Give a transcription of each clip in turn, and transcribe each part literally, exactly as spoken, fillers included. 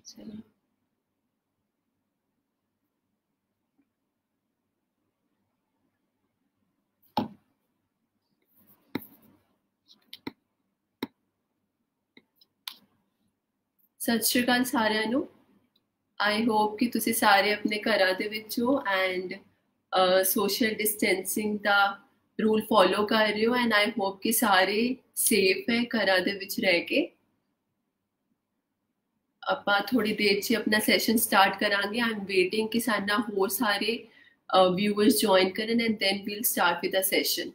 चलो सत श्री अकाल सारियां नू। आई होप कि तुसी सारे अपने घरां दे विच हो एंड सोशल डिस्टेंसिंग दा रूल फॉलो कर रहे हो एंड आई होप कि सारे सेफ है घरां दे विच रह के। ਆਪਾਂ थोड़ी देर से अपना सैशन स्टार्ट करांगे। आई एम वेटिंग कि साना होर सारे व्यूअर्स ज्वाइन करन and then will start with the session.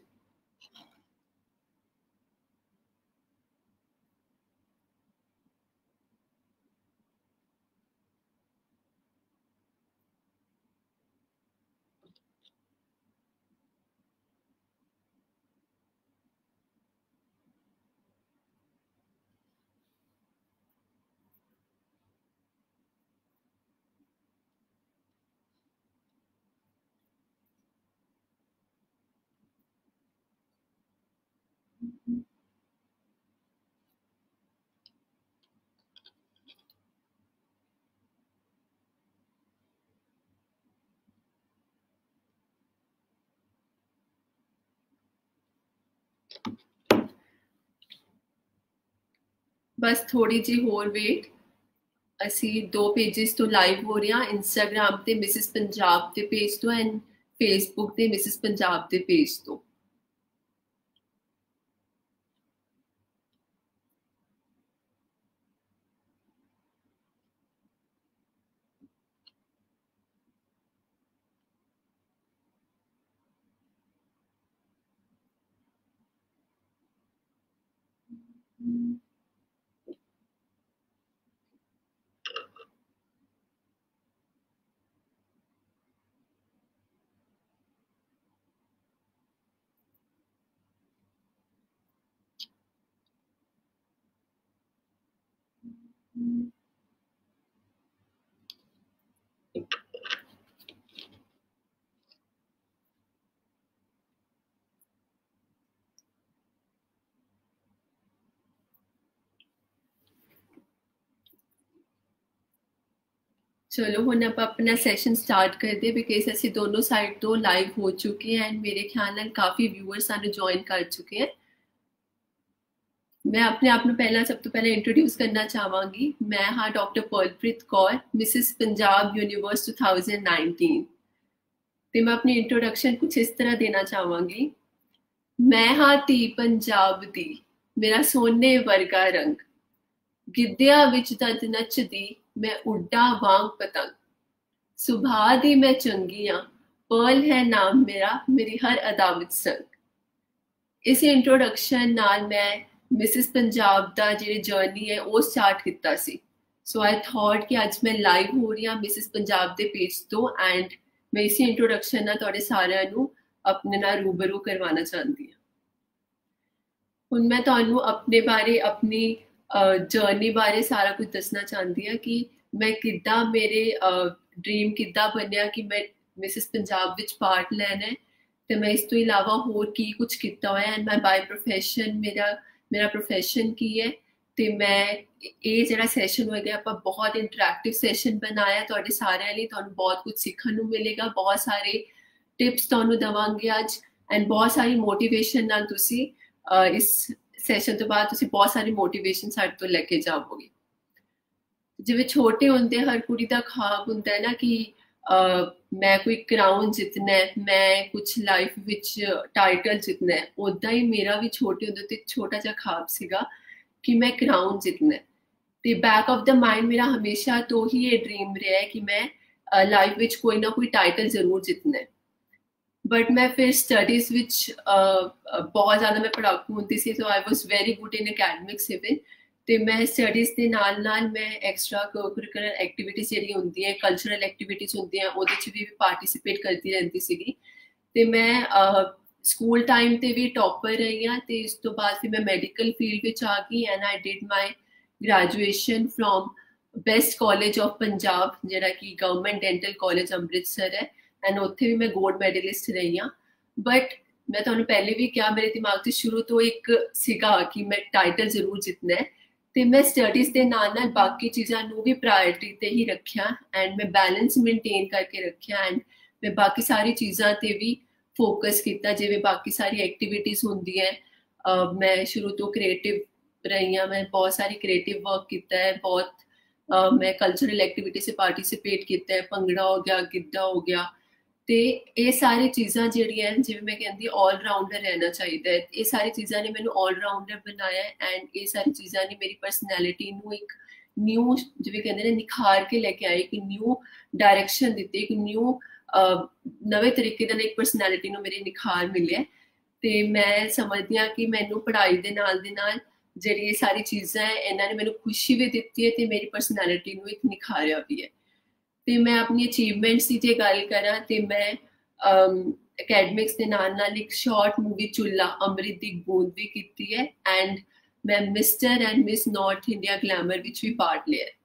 बस थोड़ी जी होर वेट। असी दो पेजिस तो लाइव हो रहे हैं, इंस्टाग्राम ते मिसिस पंजाब के पेज तो एंड फेसबुक ते मिसिस पंजाब के पेज तो। चलो हुण आप अपना सैशन स्टार्ट करते बिकॉज असी दोनों साइड तो लाइव हो चुके हैं एंड मेरे ख्याल नाल काफ़ी व्यूअर्स सानू ज्वाइन कर चुके हैं। मैं अपने आप को पहला सब तो पहले इंट्रोड्यूस करना चाहवांगी। मैं हाँ doctor Pearlpreet Kaur, Mrs Punjab universe two thousand nineteen. तो मैं अपनी इंट्रोडक्शन कुछ इस तरह देना चाहवांगी। मैं हाँ धी पंजाब दी, मेरा सोने वर्गा रंग, गिद्दिया विच दंद नचदी, मैं उड्डा वांग पतंग, सुभा दी मैं चंगी हाँ, पर्ल है नाम मेरा, मेरी हर अदा विच संग। इस इंट्रोडक्शन नाल मैं मिसिस पंजाब का जी जर्नी है वह स्टार्ट किया। सो आई थॉट कि अज मैं लाइव हो रही हाँ मिसिस पंजाब के पेज तो एंड मैं इसी इंट्रोडक्शन ना थोड़े सारे अपने ना रूबरू करवाना चाहती हाँ। हुण मैं तुहानू अपने बारे अपनी जर्नी बारे सारा कुछ दसना चाहती हाँ कि मैं किद्दां मेरे ड्रीम किद्दां बनिया कि मैं मिसिस पंजाब विच पार्ट लैना है। तो मैं इस तो इलावा होर की कुछ किया होया एंड मैं बाय प्रोफेशन मेरा मेरा प्रोफेशन की है। तो मैं ये जरा सैशन होगा आप बहुत इंटरैक्टिव सैशन बनाया थोड़े सारे लिए, तो बहुत कुछ सीखने को मिलेगा, बहुत सारे टिप्स तो देवांगे अज एंड बहुत सारी मोटिवेशन ना तुसी इस सैशन तो बाद तुसी बहुत सारी मोटिवेशन साथ तो लेके जाओगे। जिवें छोटे होंदे हर कुड़ी का ख्वाब होंदा है ना कि Uh, मैं कोई क्राउन जितना है, मैं कुछ लाइफ विच टाइटल जितना है, उदा ही मेरा भी छोटे होंदे तो एक छोटा जा ख्वाब सीगा कि मैं क्राउन जितना है। तो बैक ऑफ द माइंड मेरा हमेशा तो ही ये ड्रीम रहा है कि मैं लाइफ विच कोई ना कोई टाइटल जरूर जितना है। बट मैं फिर स्टडीज़ विच बहुत ज़्यादा मैं पढ़ाकू होंदी सी, तो I was very good in academics even. तो मैं स्टडीज़ के नाल नाल मैं एक्स्ट्रा कोकुरिकुलर एक्टिविटीज़ जी होंदी है, कल्चरल एक्टिविटीज़ होंदी है, वो भी पार्टिसिपेट करती रहती सी। तो मैं स्कूल टाइम से भी टॉपर रही हाँ। तो इस तो बाद फिर मैं मैडिकल फील्ड में आ गई and I did my graduation from best college of Punjab जरा कि गवर्नमेंट डेंटल कॉलेज अमृतसर है एंड उत्थे भी मैं गोल्ड मैडलिस्ट रही हाँ। बट मैं तुहानू पहले भी क्या मेरे दिमाग से शुरू तो एक सीगा कि मैं टाइटल जरूर जितना है। तो मैं स्टडीज़ के नाल बाकी चीज़ों को भी प्रायोरिटी पर ही रखा एंड मैं बैलेंस मेनटेन करके रखा एंड मैं बाकी सारी चीज़ों पर भी फोकस किया जिवें बाकी सारी एक्टिविटीज़ होंदी है। uh, मैं शुरू तो क्रिएटिव रही हाँ, मैं बहुत सारी क्रिएटिव वर्क किया है, बहुत uh, मैं कल्चरल एक्टिविटी से पार्टिसिपेट किया है, भंगड़ा हो गया, गिद्धा हो गया, तो ये सारी चीज़ा जिहड़ियां जिवें मैं कहंदी ऑलराउंडर रहना चाहिए। ये सारी चीज़ा ने मैनू ऑलराउंडर बनाया एंड ये सारी चीज़ा ने मेरी परसनैलिटी नू एक न्यू जिवें कहंदे ने निखार के लैके आई, एक न्यू डायरैक्शन दिती, एक न्यू नवे तरीके दा एक परसनैलिटी नू मेरे निखार मिले। तो मैं समझदी हाँ कि मैनू पढ़ाई दे नाल दे नाल जिहड़ी ये सारी चीज़ा है इन्हां ने मैनू खुशी भी दित्ती है तो मेरी परसनैलिटी नू एक निखारिया भी है। तो मैं अपनी अचीवमेंट्स की जो गल करा तो मैं अकैडमिक्स के नाल एक शॉर्ट मूवी चुला अमृत की बूंद भी की है एंड मैं mister and miss north India glamour विच भी पार्ट लिया।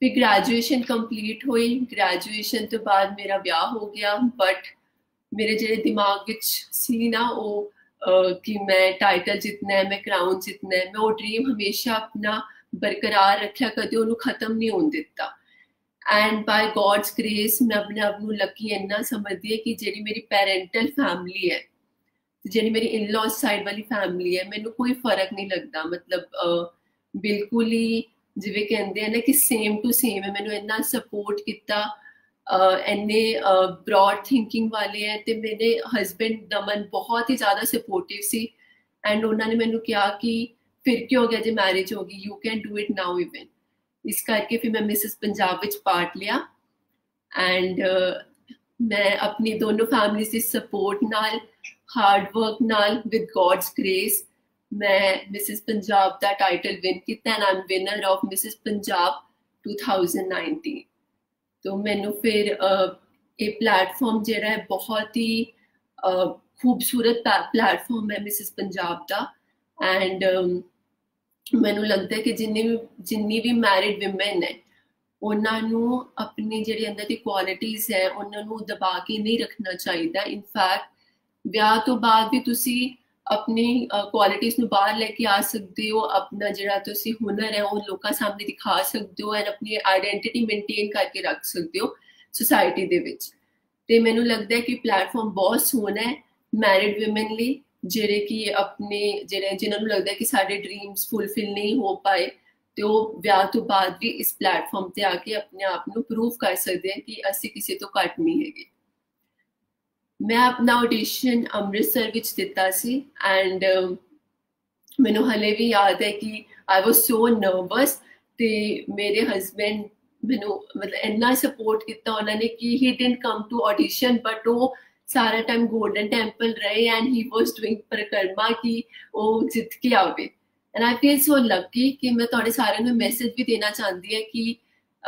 फिर ग्रैजुएशन कंप्लीट हुई, ग्रैजुएशन तो बाद मेरा विआह हो गया बट मेरे जे दिमाग विच सी ना वो कि मैं टाइटल जितना है, मैं क्राउन जितना है, मैं वो ड्रीम हमेशा अपना बरकरार रखा, कदे उहनूं खत्म नहीं होने दिता एंड बाय गॉड्स ग्रेस मैं अपने आप को लकी इन्ना समझती है कि जी मेरी पेरेंटल फैमिली है, जी मेरी इन लॉज साइड वाली फैमिली है, मैनू कोई फर्क नहीं लगता, मतलब बिल्कुल ही जिवें कहंदे हैं ना कि सेम टू सेम है। मैनू इन्ना सपोर्ट किया, इन्ने ब्रॉड थिंकिंग वाले है, तो मेरे हसबेंड दमन बहुत ही ज़्यादा सपोर्टिव सी एंड उन्होंने मैनू कहा कि फिर क्या हो गया जो मैरिज होगी, you can do it now even. इस करके फिर मैं मिसिस पंजाब विच पार्ट लिया एंड uh, मैं अपनी दोनों फैमिली से सपोर्ट नाल, हार्डवर्क नाल, विद गॉड्स ग्रेस मैं मिसिस पंजाब का टाइटल विन किया and I am winner of Mrs Punjab two thousand nineteen. तो मैनू फिर uh, ये प्लेटफॉर्म जिहड़ा है बहुत ही uh, खूबसूरत प्लेटफॉर्म है मिसिस पंजाब का एंड मैनू लगता है कि जिन्नी भी जिन्नी भी मैरिड विमेन है उन्होंने अपनी जी अंदर की क्वालिटीज है उन्होंने दबा के नहीं रखना चाहिए। इनफैक्ट ब्याह तो बाद भी तुसी अपनी क्वालिटीज नू बाहर लेके आ सकते हो, अपना जिहड़ा तुसी हुनर है वो लोगों सामने दिखा सकते हो एंड अपनी आइडेंटिटी मेनटेन करके रख सकते हो सोसाइटी दे विच। ते मैनू लगता है कि प्लेटफॉर्म बहुत सोहना है मैरिड विमेन लिए जिहड़े कि अपने जिहड़े जिन्होंने लगता है कि सारे ड्रीम्स फुलफिल नहीं हो पाए तो ब्याह तो बाद भी इस प्लेटफॉर्म पर आके अपने आप को प्रूव कर सकते हैं कि असी किसी तो घट नहीं है। मैं अपना ऑडिशन अमृतसर विच दिता सी एंड uh, मैनू हले भी याद है कि आई वॉज सो नर्वस। तो मेरे हसबैंड मैनू मतलब इन्ना सपोर्ट किया उन्होंने कि he didn't come to audition but वो सारा टाइम गोल्डन टेम्पल रहे एंड ही वॉज डूइंग परिक्रमा कि वो जित के आवे and I feel so lucky. कि मैं थोड़े सारे में मैसेज भी देना चाहती है कि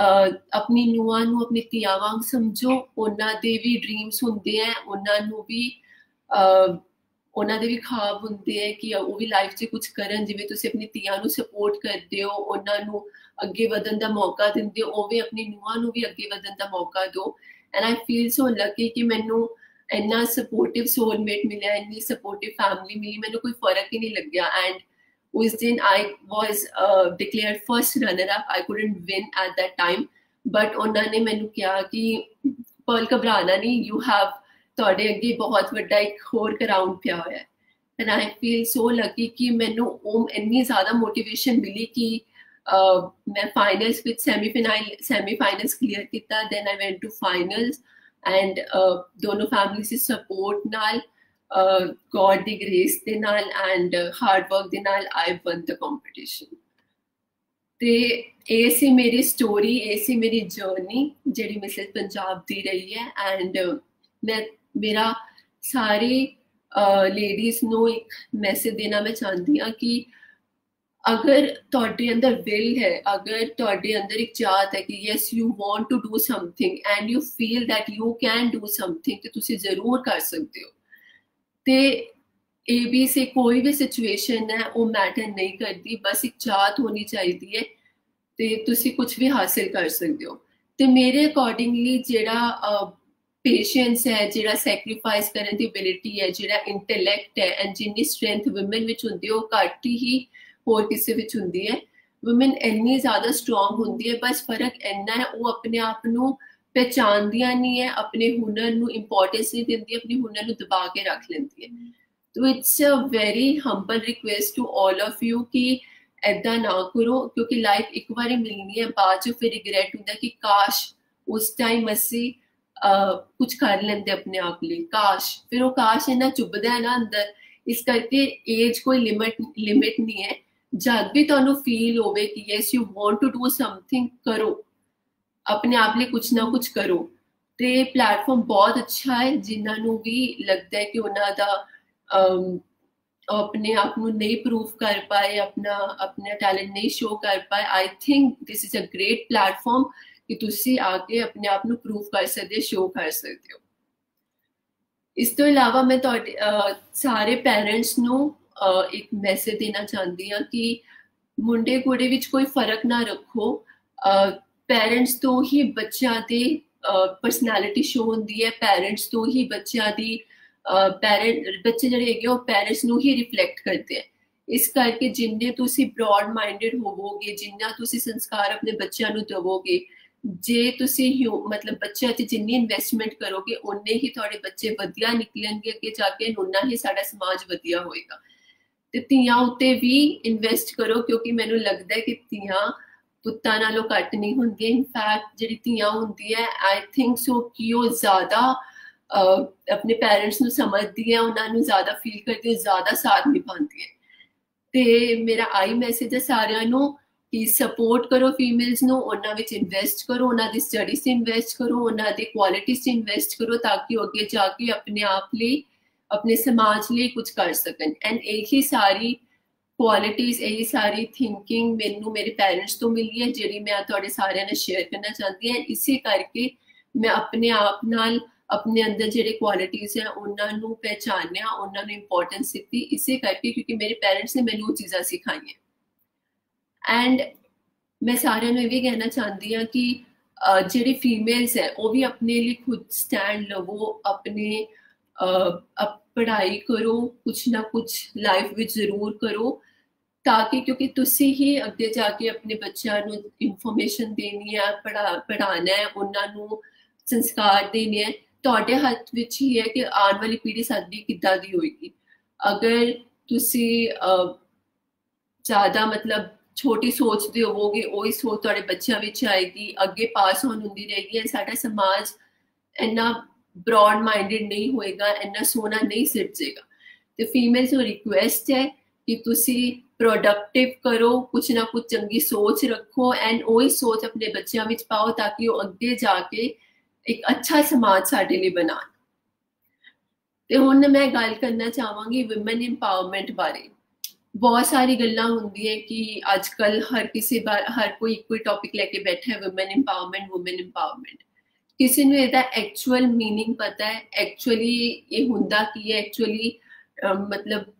अपनी नूहां नू अपनी धियां वांग समझो, उन्हां दे भी ड्रीम्स हुंदे है, उन्हां नू भी उन्हां दे भी ख्वाब हुंदे है कि वो भी लाइफ 'च कुछ करन। जिवें तुसीं अपनी धियां नू सपोर्ट करदे हो, उन्हां नू अगे वधन दा मौका दिंदे हो, उवें अपनी नूहां नू भी अगे वधन दा मौका दो and I feel so lucky कि मैनू इन्ना सपोर्टिव सोलमेट मिला, इन्नी सपोर्टिव फैमिली मिली, मैंने कोई फर्क ही नहीं लग गया। एंड उस दिन I was declare first runner up, I couldn't win at that time but उन्होंने मैंने कहा कि पर्ल घबराना नहीं, यू हैव थोड़े अगे बहुत वड्डा एक होर ग्राउंड पिया होया है and I feel so lucky कि मैनू ओम इन्नी ज़्यादा मोटिवेशन मिली कि uh, मैं फाइनल्स विच सैमीफाइनल सैमीफाइनल्स क्लीयर किया, then I went to finals and uh, दोनों फैमिली से सपोर्ट नाल, गॉड दी ग्रेस दे नाल एंड हार्डवर्क दे नाल आई वन द कॉम्पीटिशन। ते ये सी मेरी स्टोरी, ये सी मेरी जर्नी जिहड़ी मिसेज पंजाब दी रही है एंड uh, मैं मेरा सारे लेडीज़ नू एक मैसेज देना मैं चाहती हाँ कि अगर तुहाडे अंदर विल है, अगर तुहाडे अंदर एक चाहत है कि yes you want to do something and you feel that you can do something, तो तुसी जरूर कर सकते हो। तो ए बी से कोई भी सिचुएशन है वो मैटर नहीं करती, बस एक चाहत होनी चाहिए है तो तुसी कुछ भी हासिल कर सकते हो। तो मेरे अकॉर्डिंगली जिहड़ा पेशेंस है, जिहड़ा सैक्रीफाइस करने की एबिलिटी है, जिहड़ा इंटलैक्ट है एंड जिन्नी स्ट्रेंथ वुमेन विच हुंदी है वो घट ही होर किसी विच हुंदी है। वुमेन इन्नी ज़्यादा स्ट्रोंग हुंदी है, बस फर्क इन्ना है वो अपने आप नूं पहचानदियां नहीं है, अपने हुनर नूं इंपोर्टेंस नहीं दिंदी, अपने हुनर नूं दबा के रख लैंदी है। तो it's a very humble request to all of you कि ऐदा ना करो, क्योंकि लाइफ एक बार मिलनी है, बाद चो फिर रिग्रैट होंदा कि काश उस टाइम असी कुछ कर लेंदे अपने आप लिए, काश फिर वो काश इन्ना चुभदा है ना अंदर। इस करके एज कोई लिमिट लिमिट नहीं है, जब भी तुहानू फील होवे कि yes you want to do something करो, अपने आप लिए कुछ ना कुछ करो। तो ये प्लेटफॉर्म बहुत अच्छा है, जिन्होंने भी लगता है कि उन्होंने अपने आप को नहीं प्रूव कर पाए, अपना अपना टैलेंट नहीं शो कर पाए, I think this is a great platform कि तुसी आके अपने आप को प्रूव कर सकते, शो कर सकते हो। इस तो इलावा मैं तो सारे पेरेंट्स को एक मैसेज देना चाहती हाँ कि मुंडे कुड़ी विच कोई फर्क ना रखो, पेरेंट्स तो ही बच्चों की परसनैलिटी शो होंदी है, पेरेंट्स तो ही बच्चों की पेरेंट बच्चे जो है वो पेरेंट्स को ही रिफ्लैक्ट करते हैं। इस करके जिन्ने तुसी ब्रॉड माइंडेड होवोगे, जिन्ना तुसी संस्कार अपने बच्चों को दवोगे, जे तुसी मतलब बच्चों से जिन्नी इन्वेस्टमेंट करोगे उन्ने ही थोड़े बच्चे वधिया निकलेंगे, अगे जाके उन्ना ही साडा समाज वधिया होएगा। तो तियां उत्ते भी इन्वेस्ट करो, क्योंकि मैनूं लगता है कि तियां पुत्तां नालों घट नहीं हुंदियां। इनफैक्ट जिहड़ी तियां हुंदी है आई थिंक सो कि वो ज़्यादा अपने पेरेंट्स नूं समझदी है, उन्होंने ज़्यादा फील करती है, ज़्यादा साथ निभाती है। तो मेरा आई मैसेज है सारियां नूं कि सपोर्ट करो फीमेल्स नूं, उन्हां विच इन्वेस्ट करो, उन्हां दी स्टडीज से इन्वेस्ट करो, उन्हां दी क्वालिटीज से इन्वेस्ट करो, ताकि अगे जाके अपने आप लिए अपने समाज लिए कुछ कर सकन। एंड यही सारी क्वालिटीज, यही सारी थिंकिंग मैनू मेरे पेरेंट्स तो मिली है, जिहड़ी मैं तुहाडे सारियां नाल शेयर करना चाहती है। इसी करके मैं अपने आप नाल अपने अंदर जिहड़ी क्वालिटीज है उन्होंने पहचानिया, उन्होंने इंपोर्टेंस दी, इसी करके क्योंकि मेरे पेरेंट्स ने मैनू चीज़ां सिखाई हैं। एंड मैं सारियां नूं भी कहना चाहती हाँ कि जिहड़ी फीमेल्स है वो भी अपने लिए खुद स्टैंड लवो, अपने पढ़ाई करो, कुछ ना कुछ लाइफ में जरूर करो, ताकि क्योंकि तुसी ही अगे जाके अपने बच्चों नूं इन्फॉर्मेशन देनी है, पढ़ा पढ़ाना है, उन्होंने संस्कार देने हैं। तुहाडे हथ विच ही है कि आने वाली पीढ़ी साडी किद्दां दी होएगी। अगर तुसी ज़्यादा मतलब छोटी सोचते होवोगे, वही सोच तुहाडे बच्चों विच आएगी, अगे पास ऑन हुंदी रहेगी। साडा समाज इन्ना ब्रॉड माइंडेड नहीं होएगा, इन्ना सोना नहीं सिरजेगा। तो फीमेल्स नूं रिक्वेस्ट है कि तुसी प्रोडक्टिव करो, कुछ ना कुछ चंगी सोच रखो एंड वही सोच अपने बच्चों विच पाओ, ताकि वो अगे जाके एक अच्छा समाज साडे लिए बनान। तो हुण मैं गल करना चाहांगी वुमेन एम्पावरमेंट बारे। बहुत सारी गल्लां हुंदियां कि आजकल हर किसी बार हर कोई कोई टॉपिक लेके बैठा है, वुमेन एम्पावरमेंट वुमेन एम्पावरमेंट। किसी नूं इहदा एक्चुअल मीनिंग पता है, एक्चुअली ये हुंदा की है, एक्चुअली मतलब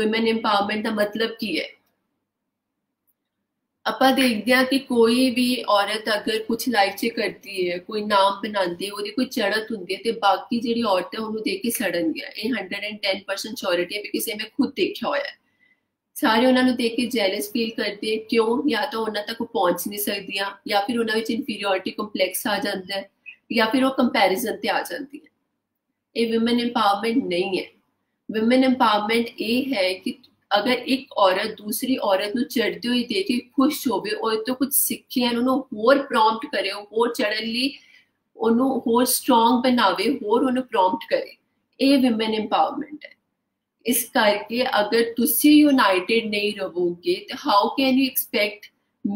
वुमेन एम्पावरमेंट का मतलब की है। ਆਪਾਂ देखते हैं कि कोई भी औरत अगर कुछ लाइफ से करती है, कोई नाम बनाती है, वो कोई चढ़त होंगी है, तो बाकी जी औरत है उन्होंने देख के सड़न गया। ये hundred and ten percent surety है, किसी मैं खुद देखा होया है। सारे उन्होंने देख के जैलस फील करते हैं, क्यों? या तो उन्होंने तक पहुँच नहीं सकती, या फिर उन्होंने इनफीरियोरिटी कंपलैक्स आ जाता है, या फिर वो कंपैरिजन पर आ जाती है। ये वुमेन एम्पावरमेंट नहीं है। वुमेन एम्पावरमेंट ये है कि अगर एक औरत दूसरी औरत को चढ़ते हुए देख के खुश होवे और तो कुछ सीखे, उन्होंने होर प्रॉम्प्ट करे, होर चढ़न लई उन्होंने होर स्ट्रोंग बनावे, होर उन्होंने प्रॉम्प्ट करे। ये विमेन एम्पावरमेंट है। इस करके अगर तुसी यूनाइटेड नहीं रहोगे तो how can you expect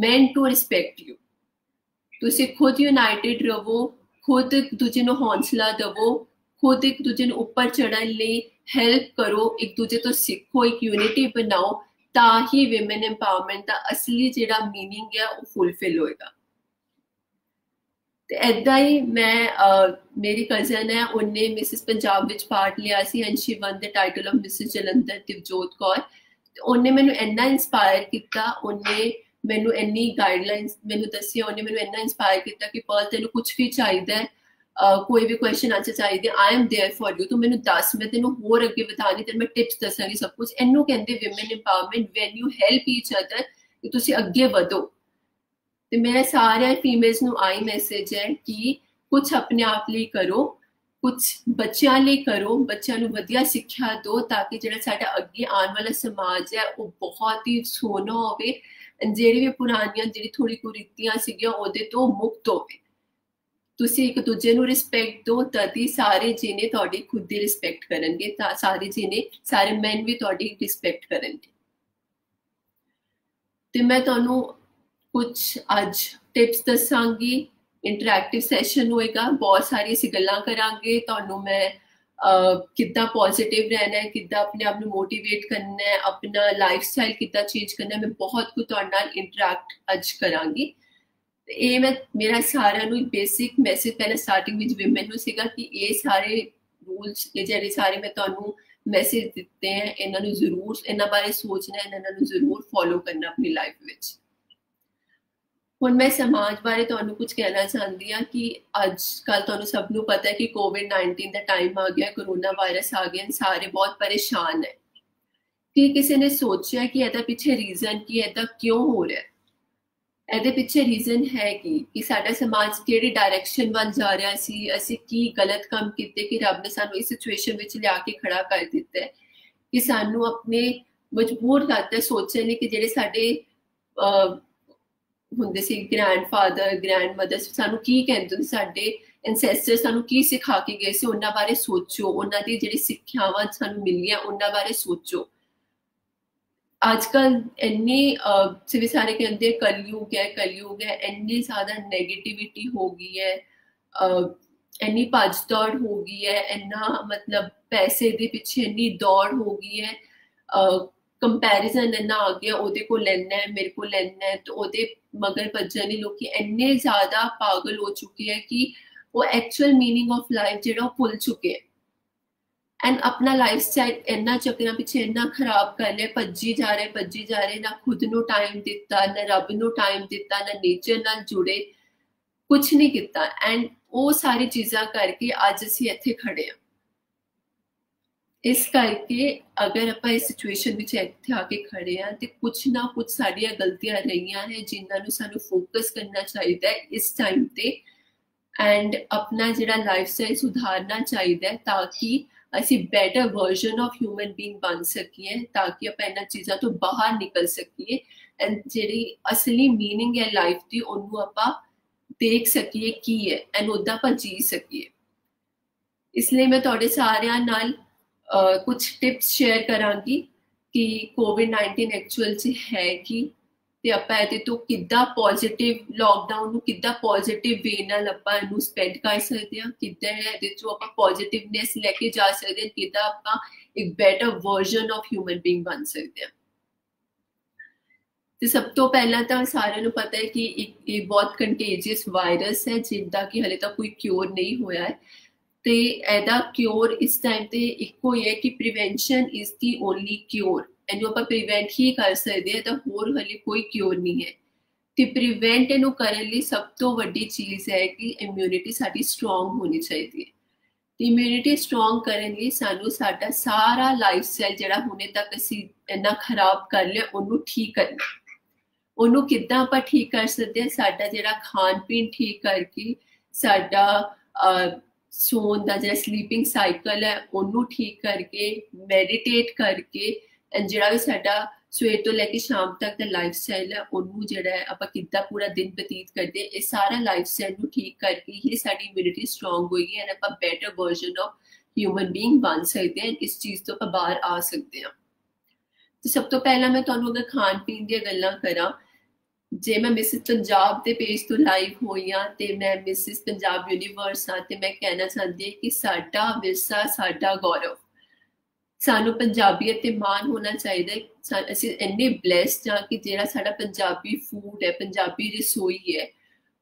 man to respect you? तुसी खुद यूनाइटेड रहो, खुद एक दूजे को हौसला दवो, खुद एक दूजे को उपर चढ़न लई हेल्प करो, एक दूजे तो सीखो, एक यूनिटी बनाओ, ता ही विमेन एम्पावरमेंट का असली जिहड़ा मीनिंग है वो फुलफिल होएगा। तो ऐदा ही मैं आ, मेरी कजन है उन्हें मिसिस पंजाब विच पार्ट लिया सी and she won the title of Mrs Jalandhar Tivjot Kaur. उन्हें मैनू इन्ना इंस्पायर किया, उन्हें मैनू इन्नी गाइडलाइंस मैनू दसिया, उन्हें मैनू इन्ना इंस्पायर किया कि पल तेनू कुछ भी चाहिए Uh, कोई भी क्वेश्चन आंसर चाहिए I am there for you. तो मैंू दस मैं तेन होर अगे बतानी तेन मैं टिप्स दसांगी सब कुछ। इनू कहते women empowerment when you help each other कि तुसी अगे वधो। तो मैं सारे फीमेल्स नू आई मैसेज है कि कुछ अपने आप लिए करो, कुछ बच्चों लिए करो, बच्चों नू वधिया सिक्ख्या दो ताकि जिहड़ा साडा अगे आने वाला समाज है वह बहुत ही सोहना होवे, जिहड़ी भी पुरानियां जिहड़ी थोड़ी कुरीतियां सीगियां उहदे तो मुक्त होवे। तुसी एक दूजे नू रिस्पैक्ट दो तभी सारे जीने तुहाडी खुद दी रिस्पैक्ट करनगे, सारे जीने सारे मैन भी तुहाडी रिस्पैक्ट करनगे। ते मैं तुहानू कुछ अज टिप्स दसांगी। इंटरैक्टिव सैशन होएगा, बहुत सारी असीं गल्लां करांगे। तुहानू मैं किद्दां पॉजिटिव रहना है, किद्दां अपने आप नू मोटिवेट करना है, अपना लाइफस्टाइल किद्दां चेंज करना है, मैं बहुत कुछ तुहाडे नाल इंटरैक्ट अज करांगी। ਇਹ ਮੈਂ ਮੇਰਾ ਸਾਰਿਆਂ ਨੂੰ ਬੇਸਿਕ ਮੈਸੇਜ ਪਹਿਲਾਂ ਸਟਾਰਟਿੰਗ ਵਿੱਚ ਵਿਮਨ ਨੂੰ ਸੀਗਾ ਕਿ ਇਹ ਸਾਰੇ ਰੂਲਸ ਇਹ ਜਿਹੜੇ ਸਾਰੇ ਮੈਂ ਤੁਹਾਨੂੰ ਮੈਸੇਜ ਦਿੱਤੇ ਹੈ ਇਹਨਾਂ ਨੂੰ ਜ਼ਰੂਰ ਇਹਨਾਂ ਬਾਰੇ ਸੋਚਣਾ, ਇਹਨਾਂ ਨੂੰ ਜ਼ਰੂਰ ਫੋਲੋ ਕਰਨਾ ਆਪਣੀ ਲਾਈਫ ਵਿੱਚ। ਹੁਣ ਮੈਂ ਸਮਾਜ ਬਾਰੇ ਤੁਹਾਨੂੰ ਕੁਝ ਕਹਿਣਾ ਚਾਹੁੰਦੀ ਹਾਂ ਕਿ ਅੱਜ ਕੱਲ੍ਹ ਤੁਹਾਨੂੰ ਸਭ ਨੂੰ ਪਤਾ ਹੈ ਕਿ ਕੋਵਿਡ ਨਾਈਨਟੀਨ ਦਾ ਟਾਈਮ ਆ ਗਿਆ, ਕਰੋਨਾ ਵਾਇਰਸ ਆ ਗਿਆ, ਸਾਰੇ ਬਹੁਤ ਪਰੇਸ਼ਾਨ ਹੈ। ਕੀ ਕਿਸੇ ਨੇ ਸੋਚਿਆ ਕਿ ਇਹਦਾ ਪਿੱਛੇ ਰੀਜ਼ਨ ਕੀ ਇਹਦਾ ਕਿਉਂ ਹੋ ਰਿਹਾ? ਇਹਦੇ ਪਿੱਛੇ ਰੀਜ਼ਨ ਹੈ ਕਿ ਕਿ ਸਾਡਾ ਸਮਾਜ ਕਿਹੜੀ ਡਾਇਰੈਕਸ਼ਨ ਵੱਲ ਜਾ ਰਿਹਾ ਸੀ, ਅਸੀਂ ਕੀ ਗਲਤ ਕੰਮ ਕੀਤੇ ਕਿ ਰੱਬ ਨੇ ਸਾਨੂੰ ਇਸ ਸਿਚੁਏਸ਼ਨ ਵਿੱਚ ਲਿਆ ਕੇ ਖੜਾ ਕਰ ਦਿੱਤਾ ਹੈ ਕਿ ਸਾਨੂੰ ਆਪਣੇ ਮਜਬੂਰ ਕਰਤਾ ਸੋਚਣ ਲਈ ਕਿ ਜਿਹੜੇ ਸਾਡੇ ਹੁੰਦੇ ਸੀ ਗ੍ਰੈਂਡਫਾਦਰ ਗ੍ਰੈਂਡਮਦਰ ਸਾਨੂੰ ਕੀ ਕਹਿੰਦੇ, ਸਾਡੇ ਐਨਸੈਸਟਰ ਸਾਨੂੰ ਕੀ ਸਿਖਾ ਕੇ ਗਏ ਸੀ ਉਹਨਾਂ ਬਾਰੇ ਸੋਚੋ, ਉਹਨਾਂ ਦੀ ਜਿਹੜੀ ਸਿੱਖਿਆਵਾਂ ਸਾਨੂੰ ਮਿਲੀਆਂ ਉਹਨਾਂ ਬਾਰੇ ਸੋਚੋ। आजकल इन्नी से भी सारे के अंदर कलयुग है कलयुग है इन्नी ज़्यादा नेगेटिविटी हो गई है, इन्नी भज दौड़ हो गई है, इन्ना मतलब पैसे के पिछे इन्नी दौड़ हो गई है, कंपैरिजन इन्ना आ गया उहदे को लेना है मेरे को लेना है, तो उहदे मगर भजन ही लोग इन्ने ज़्यादा पागल हो चुके हैं कि वो एक्चुअल मीनिंग ऑफ लाइफ जो भुल चुके हैं। एंड अपना लाइफ स्टाइल इन्ना चक्कर पिछे इन्ना खराब कर लिया, भजी जा रहे भजी जा रहे, ना खुद नू टाइम दिता ना रब नू टाइम दिता ना नेचर नाल जुड़े, कुछ नहीं किया। एंड वो सारी चीज़ा करके अज असीं इत्थे खड़े हाँ। इस करके अगर आप इस सिचुएशन में इत्थे आके खड़े हाँ तो कुछ ना कुछ साड़ियाँ गलतियाँ रहियां हैं जिन्हां नू सानू फोकस करना चाहिए इस टाइम ते, एंड अपना जिहड़ा लाइफ स्टाइल सुधारना चाहिए ताकि असी better version of human being बन सकी, ताकि आप इन्होंने चीज़ों तो बाहर निकल सकी एंड जी असली मीनिंग है लाइफ की उन्होंने आप देख सकी की है एंड उदा आप जी सकी। इसलिए मैं थोड़े सारे नाल कुछ टिप्स शेयर करांगी कि कोविड नाइनटीन एक्चुअल से है कि ते आप ये तो किद्दा पॉजिटिव लॉकडाउन नू किद्दा पॉजिटिव वे नाल आपां इहनू स्पेंड कर सकते हैं, किद्दा इहदे चों आपां पॉजिटिवनेस लैके जा सकते हैं, किद्दा आपां एक better version of human being बन सकते हैं। तो सब तो पहला तो सारे नू पता है कि एक ये बहुत कंटेजियस वायरस है जिहदा कि हले तक कोई क्योर नहीं होया है, तो इहदा क्योर इस टाइम ते इक्को ही है कि prevention is the only cure. इनू आप प्रिवेंट ही कर सकते हैं तो होर हले कोई क्योर नहीं है। तो प्रिवेंट इनू करने लिए सब तो वड्डी चीज़ है कि इम्यूनिटी साडी स्ट्रोंग होनी चाहिए। इम्यूनिटी स्ट्रोंग करने लिए सानू साडा सारा लाइफ स्टाइल जिहड़ा हुणे तक असीं इन्ना खराब कर लिया उन्होंने ठीक करना, उन्होंने किद्दां आपां ठीक कर सकते हैं, साडा जिहड़ा खाण पीण ठीक करके, साडा सोन का जिहड़ा स्लीपिंग साइकल है उन्होंने ठीक करके, मैडिटेट करके, एंड जिहड़ा भी साडा सवेर तो लैके शाम तक का लाइफ स्टाइल है उन्होंने जिहड़ा है आपां किद्दां पूरा दिन बतीत करते हैं, ये सारा लाइफ स्टाइल नू ठीक करके ही साडी इम्यूनिटी स्ट्रोंग होएगी एंड आपां better version of human being बन सकते हैं, इस चीज़ तो आपां बाहर आ सकते हैं। तो सब तो पहला मैं तुहानू अगर खाण पीण दी गल्लां करां, जे मैं मिसिस पंजाब के पेज तो लाइव होई हाँ तो मैं मिसिस पंजाब यूनीवर्स हाँ, तो मैं कहना चाहती हूँ कि साडा विरसा साडा गौरव, सानू पंजाबीयत ते मान होना चाहिए। असीं इन्ने ब्लैस्ड हाँ कि जिहड़ा साडा पंजाबी फूड है पंजाबी रसोई है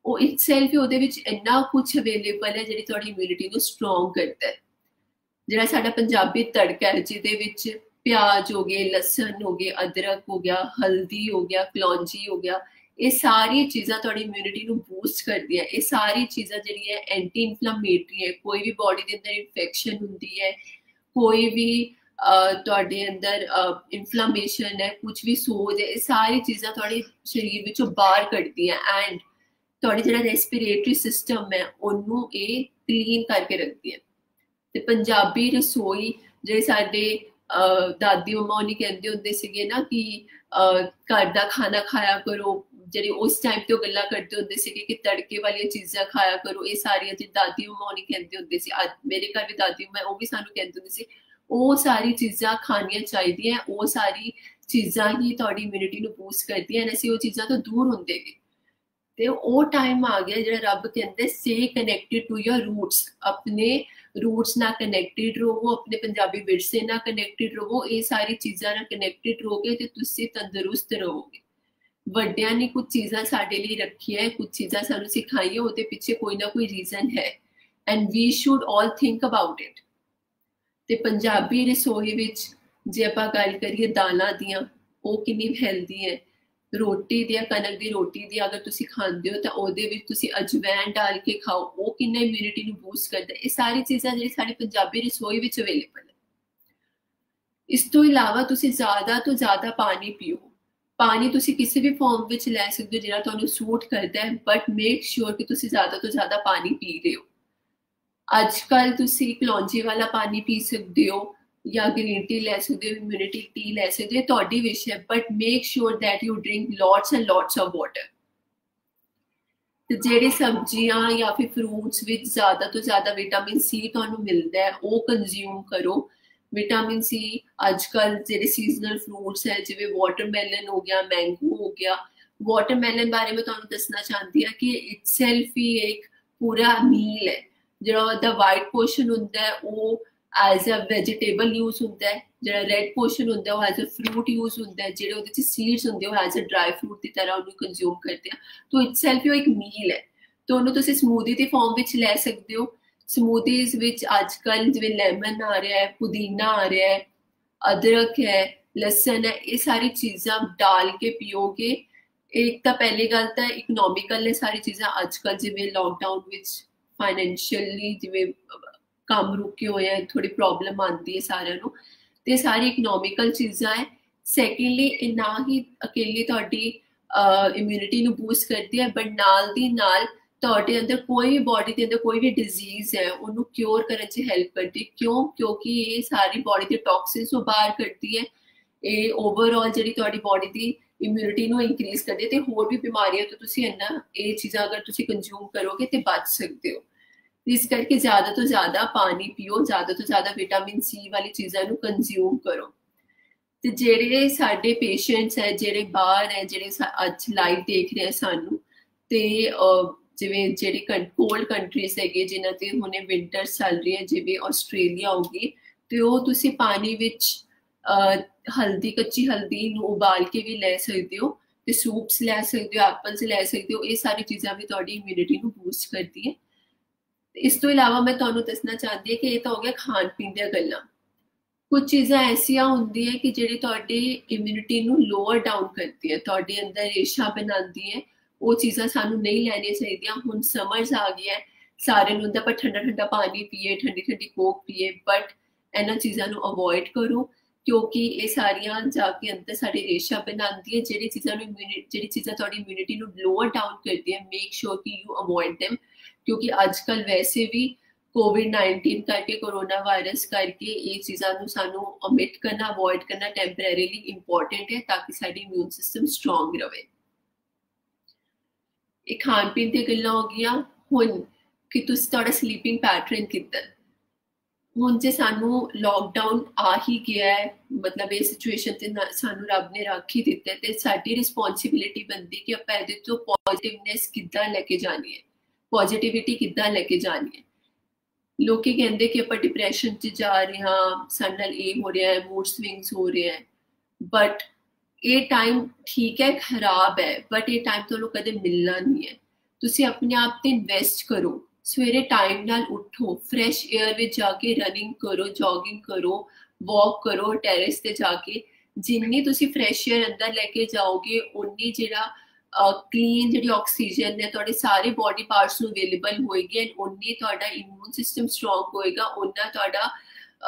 वो इटसेल्फ ही उहदे विच इन्ना कुछ अवेलेबल है जिहड़ी तुहाडी इम्यूनिटी नू स्ट्रोंग करता है। जिहड़ा साडा पंजाबी तड़का है जिहदे विच प्याज हो गए, लसन हो गए, अदरक हो गया, हल्दी हो गया, कलौंजी हो गया, ये सारी चीज़ा थोड़ी इम्यूनिटी को बूस्ट कर दिया। ये सारी चीज़ा जी है एंटी इन्फ्लामेटरी है। कोई भी बॉडी के अंदर इन्फेक्शन होती है, कोई भी ਤੁਹਾਡੇ ਅੰਦਰ ਇਨਫਲੇਮੇਸ਼ਨ है, कुछ भी सोज है, सारी चीज़ा थोड़े शरीर ਵਿੱਚੋਂ ਬਾਹਰ ਕੱਢਦੀਆਂ ਐਂਡ ਤੁਹਾਡੇ ਜਿਹੜਾ ਰੈਸਪੀਰੇਟਰੀ सिस्टम है ਉਹਨੂੰ ਇਹ ਕਲੀਨ करके ਰੱਖਦੀਆਂ। ਤੇ ਪੰਜਾਬੀ रसोई ਜਿਹੜੇ ਸਾਡੇ ਦਾਦੀ ਮਮਾ ਉਹਨੇ ਕਹਿੰਦੇ ਹੁੰਦੇ ਸੀਗੇ ਨਾ ਕਿ ਘਰ ਦਾ ਖਾਣਾ ਖਾਇਆ ਕਰੋ, ਜਿਹੜੇ ਉਸ ਟਾਈਮ ਤੇ ਉਹ ਗੱਲਾਂ ਕਰਦੇ ਹੁੰਦੇ ਸੀਗੇ ਕਿ ਤੜਕੇ ਵਾਲੀਆਂ ਚੀਜ਼ਾਂ ਖਾਇਆ ਕਰੋ। ਇਹ ਸਾਰੀਆਂ ਜਿਹੜੀ ਦਾਦੀ ਮਮਾ ਉਹਨੇ ਕਹਿੰਦੇ ਹੁੰਦੇ ਸੀ, ਅੱਜ ਮੇਰੇ ਘਰ ਵੀ ਦਾਦੀ ਮਮਾ ਉਹ ਵੀ ਸਾਨੂੰ ਕਹਿੰਦੇ ਹੁੰਦੇ ਸੀ ਉਹ ਸਾਰੀ ਚੀਜ਼ਾਂ ਖਾਣੀਆਂ ਚਾਹੀਦੀਆਂ। ਉਹ ਸਾਰੀ ਚੀਜ਼ਾਂ ਹੀ ਤੁਹਾਡੀ ਇਮਿਊਨਿਟੀ ਨੂੰ ਬੂਸਟ ਕਰਦੀਆਂ ਨੇ। ਅਸੀਂ ਉਹ ਚੀਜ਼ਾਂ ਤੋਂ ਦੂਰ ਹੁੰਦੇ ਗਏ ਤੇ ਉਹ ਟਾਈਮ ਆ ਗਿਆ ਜਿਹੜਾ ਰੱਬ ਕਹਿੰਦੇ ਸੇ ਕਨੈਕਟਡ ਟੂ ਯੋਰ ਰੂਟਸ। ਆਪਣੇ ਰੂਟਸ ਨਾਲ ਕਨੈਕਟਡ ਰਹੋ, ਆਪਣੇ ਪੰਜਾਬੀ ਵਿਰਸੇ ਨਾਲ ਕਨੈਕਟਡ ਰਹੋ। ਇਹ ਸਾਰੀ ਚੀਜ਼ਾਂ ਨਾਲ ਕਨੈਕਟਡ ਰਹੋਗੇ ਤੇ ਤੁਸੀਂ ਤੰਦਰੁਸਤ ਰਹੋਗੇ। ਵੱਡਿਆਂ ਨੇ ਕੁਝ ਚੀਜ਼ਾਂ ਸਾਡੇ ਲਈ ਰੱਖੀਆਂ, ਕੁਝ ਚੀਜ਼ਾਂ ਸਾਨੂੰ ਸਿਖਾਈਆਂ, ਉਹਦੇ ਪਿੱਛੇ ਕੋਈ ਨਾ ਕੋਈ ਰੀਜ਼ਨ ਹੈ and we should all think about it. ਤੇ ਪੰਜਾਬੀ ਰਸੋਈ ਵਿੱਚ ਜੇ ਆਪਾਂ ਗੱਲ ਕਰੀਏ ਦਾਲਾਂ ਦੀਆਂ, ਉਹ ਕਿੰਨੀ ਹੈਲਦੀ ਹੈ। ਰੋਟੀ ਦੀਆਂ ਕਣਕ ਦੀ ਰੋਟੀ ਦੀ ਅਗਰ ਤੁਸੀਂ ਖਾਂਦੇ ਹੋ ਤਾਂ ਉਹਦੇ ਵਿੱਚ ਤੁਸੀਂ ਅਜਵੈਨ ਡਾਲ ਕੇ ਖਾਓ, ਉਹ ਕਿੰਨਾ ਇਮਿਊਨਿਟੀ ਨੂੰ ਬੂਸਟ ਕਰਦਾ। ਇਹ ਸਾਰੀ ਚੀਜ਼ਾਂ ਜਿਹੜੀ ਸਾਡੀ ਪੰਜਾਬੀ ਰਸੋਈ ਵਿੱਚ ਅਵੇਲੇਬਲ ਹੈ। ਇਸ ਤੋਂ ਇਲਾਵਾ ਤੁਸੀਂ ਜ਼ਿਆਦਾ ਤੋਂ ਜ਼ਿਆਦਾ ਪਾਣੀ ਪੀਓ। ਪਾਣੀ ਤੁਸੀਂ ਕਿਸੇ ਵੀ ਫਾਰਮ ਵਿੱਚ ਲੈ ਸਕਦੇ ਹੋ ਜਿਹੜਾ ਤੁਹਾਨੂੰ ਸੂਟ ਕਰਦਾ ਹੈ, ਬਟ ਮੇਕ ਸ਼ੋਰ ਕਿ ਤੁਸੀਂ ਜ਼ਿਆਦਾ ਤੋਂ ਜ਼ਿਆਦਾ ਪਾਣੀ ਪੀ ਰਹੇ ਹੋ। आजकल तुसी कलौंजी वाला पानी पी सकते हो या ग्रीन टी ले सकते हो, इम्यूनिटी टी ले सकते हो, तुहाडी विश है, but make sure that you drink lots and lots of water. तो जेडी सब्जियां या फिर फ्रूट्स विच ज़्यादा तो ज़्यादा विटामिन सी तुहानू मिलता है, वो कंज्यूम करो। विटामिन सी अजकल जेडे सीजनल फ्रूट्स है जिवें वाटरमेलन हो गया, मैंगो हो गया। वाटरमेलन बारे में तुहानू दसना चाहती हाँ कि इटसेल्फ ही एक पूरा मील है। जो वाइट पोर्शन होता है वो एज अ वेजिटेबल यूज होता है, जो रेड पोर्शन होता है वो एज अ फ्रूट यूज होता है, जो सीड्स होंगे वो एज अ ड्राई फ्रूट की तरह उन्हें कंज्यूम करते हैं। तो इटसेल्फ एक मील है। तो उन्होंने तुम समूदी के फॉर्म में ले सकते हो। समूदीज में आजकल जिवें लैमन आ रहा है, पुदीना आ रहा है, अदरक है, लहसुन है, ये सारी चीज़ा डाल के पियोगे। एक तो पहली गल तो इकनोमिकल है सारी चीज़ा। आजकल जिवें लॉकडाउन फाइनैशियली जिवें काम रुके हुए हैं, थोड़ी प्रॉब्लम आती है सारे को, तो सारी इकनोमिकल चीज़ा है। सैकेंडली ना ही अकेली थोड़ी इम्यूनिटी को बूस्ट करती है, बट नाल दी नाल थोड़े अंदर कोई भी बॉडी के अंदर कोई भी डिजीज़ है उन्होंने क्योर करने से हेल्प करती है। क्यों? क्योंकि ये सारी बॉडी के टॉक्सिन्स को बाहर करती है। ये ओवरऑल जी थोड़ी बॉडी की इम्यूनिटी को इंक्रीज करती है। तो होर भी बीमारियों तो तुसी इन्ना ये चीज़ा अगर तुसी कंज्यूम करोगे तो बच सकते हो। इस करके ज़्यादा तो ज़्यादा पानी पियो, ज़्यादा तो ज़्यादा विटामिन सी वाली चीज़ों को कंज्यूम करो। तो जेडे साडे पेशेंट्स है, जेडे बाहर है, जेडे अच्छे लाइव देख रहे हैं सानू, तो जिवें जेडे कोल्ड कंट्रीज है जिन्हां ते हुणे विंटर्स चल रही है, जिवें ऑस्ट्रेलिया हो गई, तो वो तुसी पानी विच हल्दी, कच्ची हल्दी नूं उबाल के भी ले सकते हो, तो सूप्स ले सकते हो, एप्पल्स ले सकते हो। ये सारी चीज़ा भी तुहाडी इम्यूनिटी को बूस्ट करती है। इस तो इलावा मैं तुहानू दसना चाहती है कि ये तो हो गया खाण पीण दी गल्लां। कुछ चीज़ा ऐसा होंदियां कि जिहड़ी तुहाडी इम्यूनिटी को लोअर डाउन करती है, तुहाडे अंदर रेशा बनाती है। वो चीज़ा सानू नहीं लैणियां चाहीदियां। हुण समर्स आ गया है, सारे नूं हुंदा पर ठंडा ठंडा पानी पीए, ठंडी ठंडी कोक पीए, बट इन्हां चीज़ां नूं अवॉइड करो क्योंकि ये सारिया जाके अंदर साढ़े रेशा बनाती है। जिहड़ी चीज़ा जिहड़ी चीज़ा तुहाडी इम्यूनिटी को लोअर डाउन करती है, मेक श्योर कि यू अवॉइड दैम। क्योंकि आजकल वैसे भी कोविड नाइनटीन करके, कोरोना वायरस करके, ये चीज़ों को सानू ओमिट करना, अवॉइड करना टेम्परेरीली इंपॉर्टेंट है ताकि साडी इम्यून सिस्टम स्ट्रोंग रहे। एक खाण पीण दी गल्लां हो गईयां। हुण कि तुसी तुहाडा स्लीपिंग पैटर्न कितना, हुण जे सानू लॉकडाउन आ ही गया है, मतलब ये सिचुएशन ते सानू रब ने रख ही दिता है, तो साडी रिस्पोंसिबिलिटी बनती कि आपां इहदे तों पॉजिटिवनेस किद्दां लैके जानी है, पॉजिटिविटी किद्दां लैके जानी है। लोग कहते कि आप डिप्रैशन च जा रहे हाँ, साडे नाल ये हो रहा है, मूड स्विंग्स हो रहे हैं, बट ये टाइम ठीक है, खराब है, बट ये टाइम तुहानू कदे मिलना नहीं है। तुसी अपने आप ते इन्वेस्ट करो, सवेरे टाइम नाल उठो, फ्रैश एयर में जाके रनिंग करो, जॉगिंग करो, वॉक करो, टैरेस ते जाके जिन्नी तुसी फ्रैश एयर अंदर लैके जाओगे उन्नी जिहड़ा क्लीन जी ऑक्सीजन है थोड़े सारे बॉडी पार्ट्स अवेलेबल होएगी एंड उन्नी इम्यून सिस्टम स्ट्रोंग होएगा उन्ना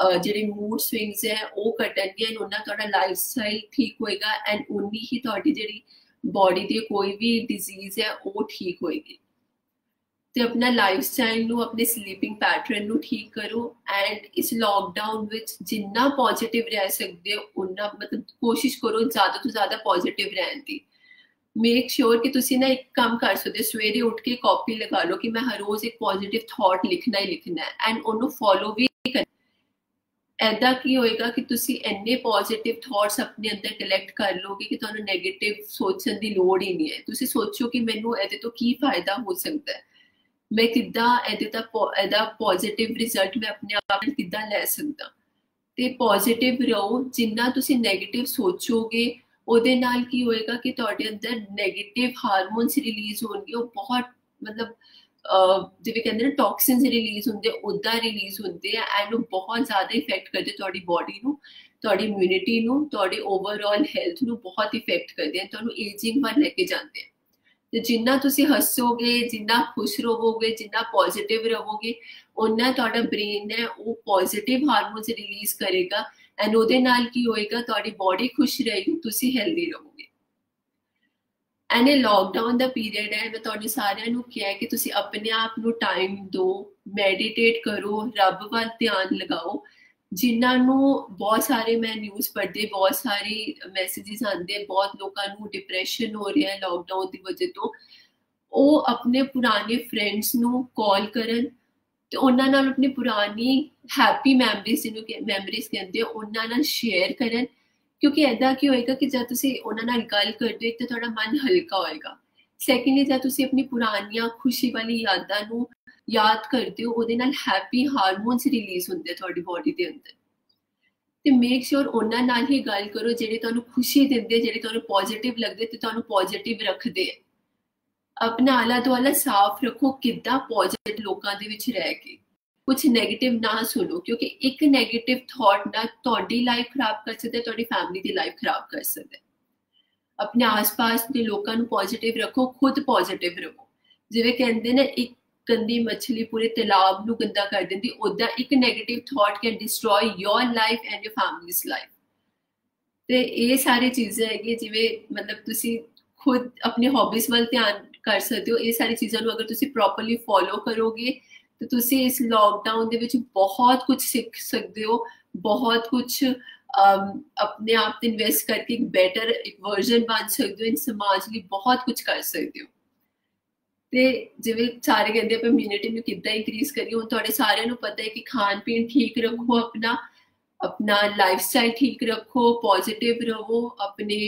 जिहड़े मूड स्विंग्स है वो घटणगे एंड उन्ना लाइफ स्टाइल ठीक होएगा एंड उन्नी ही तुहाडी जिहड़ी बॉडी दी कोई भी डिजीज है वो ठीक होएगी। तो अपना लाइफ स्टाइल अपने स्लीपिंग पैटर्न ठीक करो एंड इस लॉकडाउन जिन्ना पॉजिटिव रह सकते हो उन्ना मतलब कोशिश करो ज्यादा तो ज्यादा पॉजिटिव रहने की। मेक श्योर कि तुसी ना एक काम कर सकते हो सवेरे उठ के कॉपी लगा लो कि मैं हर रोज एक पॉजिटिव थॉट लिखना ही लिखना है एंड उन्होंने फॉलो भी करना। ऐसा की होएगा कि तुसी इन्ने पॉजिटिव थॉट्स अपने अंदर कलैक्ट कर लोगे कि तुहानू नैगेटिव सोचण दी लोड़ ही नहीं है। तुसी सोचो कि मैनू इहदे तो की फायदा हो सकता है, मैं किद्दां इहदा इहदा पॉजिटिव रिजल्ट मैं अपने आप में किद्दां लै सकदा। ते पॉजिटिव रहो, जिन्ना तुसी नैगेटिव सोचोगे उहदे नाल की होएगा कि तुहाडे अंदर नैगेटिव हारमोन्स रिलीज होणगे, वो बहुत मतलब जिवें कहंदे ने टॉक्सिन्स रिलीज होंदे उदा रिलीज होंदे आ एंड वो बहुत ज़्यादा इफेक्ट करदे तुहाडी बॉडी नू, तुहाडी इम्यूनिटी नू, तुहाडे ओवरऑल हैल्थ नू बहुत इफेक्ट करदे आ, तुहानू एजिंग वल लैके जांदे आ। तो जिन्ना तुसी हसोगे, जिन्ना खुश रहोगे, जिन्ना पॉजिटिव रहोगे उन्ना तुहाडा ब्रेन है वो पॉजिटिव हारमोन्स रिलीज करेगा एंड उहदे नाल की होएगा तुहाडी बॉडी खुश रहेगी, तुसी हेल्दी रहोगे। एंड लॉकडाउन का पीरियड है, मैं तुहानू सारिआं नू कहा कि तुसी अपने आप नू टाइम दो, मैडिटेट करो, रब वल ध्यान लगाओ। जिन्होंने बहुत सारे मैं न्यूज़ पढ़ते बहुत सारे मैसेजेस आते बहुत लोगों डिप्रैशन हो रहा है लॉकडाउन की वजह तो, वो अपने पुराने फ्रेंड्स नू कॉल करन ते उन्हां नाल अपनी पुरानी हैप्पी मैमरीज जिन्होंने मैमरीज कहते हैं उन्हां नाल शेयर करन, क्योंकि ऐसा की होएगा कि जब तुसी उन्हां नाल गल करदे हो तो तुहाडा मन हल्का होएगा। सैकेंडली जब तुसी अपनी पुरानियां खुशी वाली यादां नू याद करते हो उहदे नाल हैप्पी हारमोन्स रिलीज होंदे तुहाडी बॉडी के अंदर। तो मेक श्योर उन्हां नाल ही गल करो जिहड़े तुहानू खुशी दिंदे, जिहड़े तुहानू पॉजिटिव लगदे ते तुहानू पॉजिटिव रखदे। अपना आला दुआला साफ रखो किद्दां पॉजिटिव लोकां दे विच रह के, कुछ नैगेटिव ना सुनो क्योंकि एक नैगेटिव थॉट ना तुहाडी लाइफ खराब कर सकदा, तुहाडी फैमिली की लाइफ खराब कर सकदा। अपने आस पास के लोगों को पॉजिटिव रखो, खुद पॉजिटिव रखो। जिवें कहंदे ने एक गंदी मछली पूरे तालाब नू गंदा कर देती, उदा एक negative thought can destroy your life and your family's life. तो ये सारी चीज़ें है जिमें मतलब तुसी खुद अपने हॉबीज वाल ध्यान कर सकते हो। ये सारी चीज़ों अगर तुसी प्रॉपरली फॉलो करोगे तो तुसी इस लॉकडाउन दे विच बहुत कुछ सीख सकते हो, बहुत कुछ Um, अपने आप इन्वेस्ट करके एक बेटर एक वर्जन बन सकते हो, इन समाज लिए बहुत कुछ कर सकते हो। तो जिवें सारे कहते हैं इम्यूनिटी में कितना इंक्रीज करिए, हम थोड़े सारे नू पता है कि खान पीन ठीक रखो, अपना अपना लाइफ स्टाइल ठीक रखो, पॉजिटिव रहो, अपने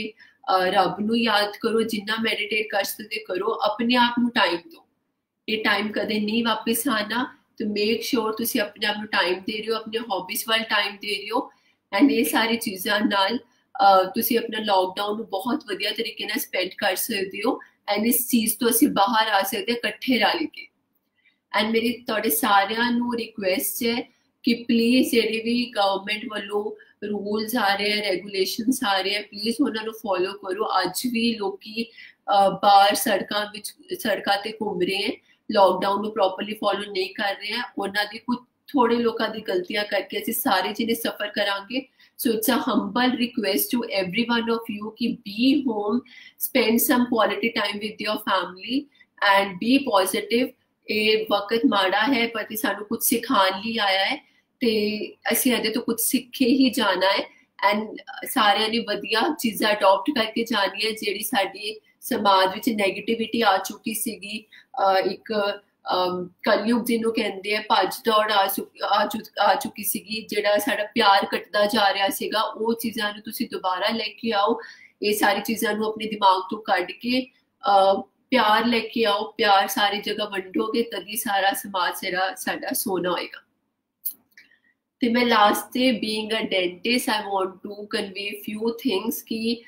रब नू याद करो, जिन्ना मेडिटेट कर सकते करो, अपने आप नू टाइम दो। ये टाइम कदे नहीं वापस आना, तो मेक श्योर तुसी अपने आप नू टाइम दे रहे हो, अपने हॉबीज वाल टाइम दे रहे हो एंड ये सारी चीज़ों नाल तुसी अपना लॉकडाउन बहुत वधिया तरीके नाल स्पेंड कर सकते हो एंड इस चीज़ तो असी बाहर आ सकते कट्ठे रल के। एंड मेरी तुहाडे सारिआं नू रिक्वेस्ट है कि प्लीज़ जिहड़े भी गवर्नमेंट वालों रूल्स आ रहे हैं, रेगुलेशनस आ रहे हैं, प्लीज़ उन्हां नू फॉलो करो। अज भी लोकी बाहर सड़कां विच सड़कां ते घूम रहे हैं, लॉकडाउन नू प्रॉपरली फॉलो नहीं कर रहे हैं, उन्हां दी कुछ थोड़े लोगों की गलतियां करके असीं सारे जिन्हें सफर करांगे। So it's a humble request to every one of you कि be home, spend some quality time with your family and be positive. ये वक्त माड़ा है पर सानू कुछ सिखाने लिए आया है तो असीं इहदे तो कुछ सीखे ही जाना है एंड सारे ने वधिया चीज़ां अडोप्ट करके जानी है जिहड़ी साडी समाज विच नैगेटिविटी आ चुकी सीगी। एक कलयुग जिन्हों कहते हैं भज दौड़ आ चुकी आ चु आ चुकी सी, जो साडा प्यार कटता जा रहा सीगा, वो चीज़ों तुसी दोबारा लेके आओ। ये सारी चीज़ों अपने दिमाग तो कढ़ के प्यार लेके आओ, प्यार सारी जगह वंडोगे तभी सारा समाज जरा साडा सोना होएगा। तो मैं लास्ट से being a dentist I want to convey few things कि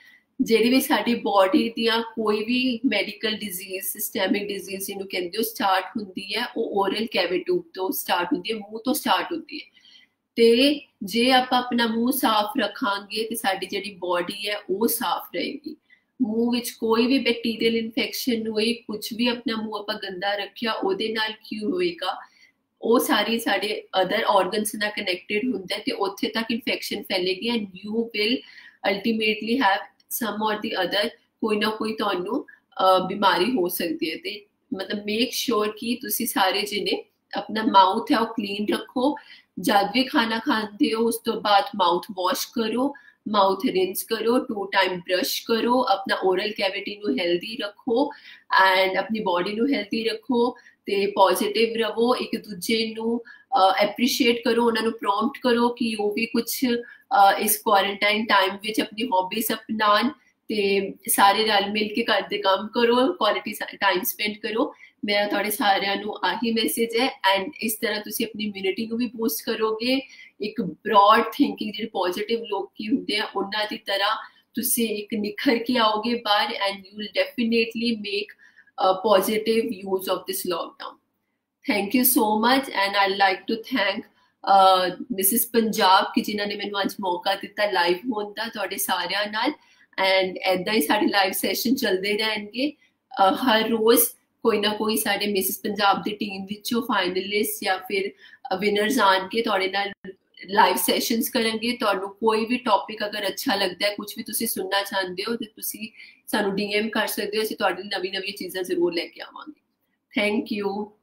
जिहड़ी भी साडी बॉडी दियां कोई भी मेडिकल डिजीज सिस्टैमिक डिजीज जिन्होंने कहते हो स्टार्ट होंदी है, वो ओरल कैविट्यूब तो स्टार्ट होंदी है, मूँह तो स्टार्ट होंदी है। तो जे आप अपना मूँह साफ रखांगे तो साडी जिहड़ी बॉडी है वो साफ रहेगी। मूँह विच कोई भी बैक्टीरियल इन्फेक्शन होई कुछ भी अपना मूँह आपां गंदा रखिया ओदे नाल की होएगा वो सारी साढ़े अदर ऑर्गन्स नाल कनैक्टेड हुंदा ते उत्थे तक इन्फेक्शन फैलेगी and you will ultimately have some or the other कोई ना कोई तुहानू बीमारी हो सकती है। ते मतलब मेक श्योर कि तुसी सारे जिने अपना माउथ है वो क्लीन रखो, जब भी खाना खाते हो उस तो बाद माउथ वॉश करो, माउथ रिंस करो, टू टाइम ब्रश करो, अपना ओरल कैविटी नू हेल्दी रखो एंड अपनी बॉडी नू हेल्दी रखो ते पॉजिटिव रहो, एक दूजे नू एप्रीशिएट करो, उन्हें प्रॉम्प्ट करो कि वो भी कुछ uh, इस क्वारंटाइन टाइम विच अपनी हॉबीज अपनान ते सारे रल मिल के घर दे काम करो, क्वालिटी टाइम स्पेंड करो। मेरा थोड़े सारे नू आही मैसेज है एंड इस तरह तुसी अपनी इम्यूनिटी को भी बूस्ट करोगे, एक ब्रॉड थिंकिंग जो पॉजिटिव लोग की होंदे हैं उन्हां दी तरह तुसी एक निखर के आओगे बाहर and you will definitely make a positive use of this lockdown. Thank you so much and I like to thank Mrs Punjab कि जिन्होंने मैनू अज मौका दिता लाइव होने का थोड़े सारे नाल एंड ऐदा ही साढ़े लाइव सैशन चलते रहेंगे uh, हर रोज़ कोई ना कोई साढ़े मिसिस पंजाब दी टीम विचों फाइनलिस्ट या फिर विनर्स आन के तुहाडे नाल लाइव सैशनस करेंगे। तुहानू कोई भी टॉपिक अगर अच्छा लगता है, कुछ भी तुसी सुनना चाहते हो तो तुसी सानू डीएम कर सकते हो, असीं तुहाडे नवी नवी चीज़ां जरूर लेके आवांगे। Thank you.